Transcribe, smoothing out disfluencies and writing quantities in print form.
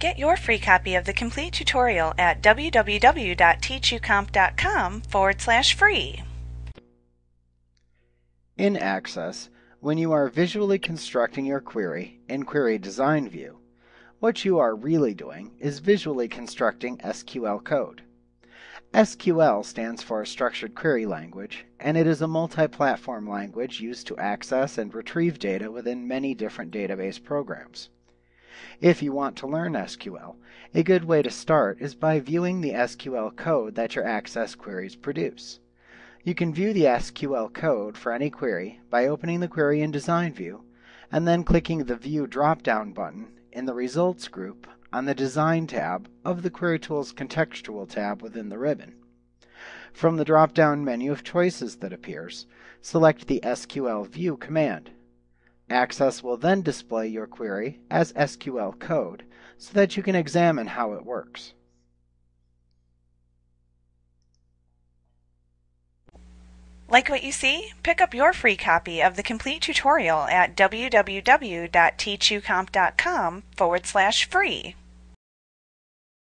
Get your free copy of the complete tutorial at www.teachucomp.com/free. In Access, when you are visually constructing your query in Query Design View, what you are really doing is visually constructing SQL code. SQL stands for Structured Query Language, and it is a multi-platform language used to access and retrieve data within many different database programs. If you want to learn SQL, a good way to start is by viewing the SQL code that your Access queries produce. You can view the SQL code for any query by opening the query in Design View and then clicking the View drop-down button in the Results group on the Design tab of the Query Tools contextual tab within the ribbon. From the drop-down menu of choices that appears, select the SQL View command. Access will then display your query as SQL code so that you can examine how it works. Like what you see? Pick up your free copy of the complete tutorial at www.teachucomp.com/free.